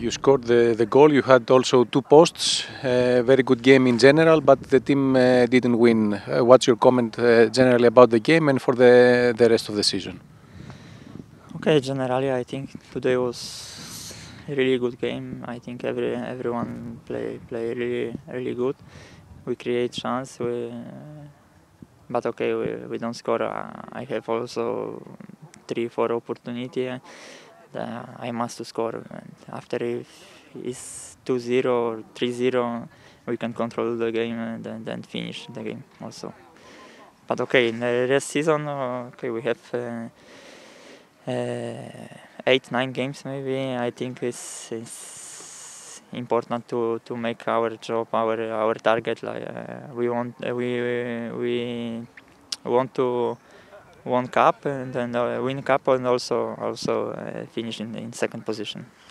You scored the goal, you had also two posts, very good game in general, but the team didn't win. What's your comment generally about the game and for the rest of the season? Okay, generally I think today was a really good game. I think everyone play really good. We create chance, but okay, we don't score. I have also 3-4 opportunity. I must score, and after if it's 2-0 or 3-0 we can control the game and then finish the game also. But okay, in the rest season, okay, we have 8-9 games maybe. I think it's important to make our job, our target. Like we want to won cup and then win cup and also finish in second position.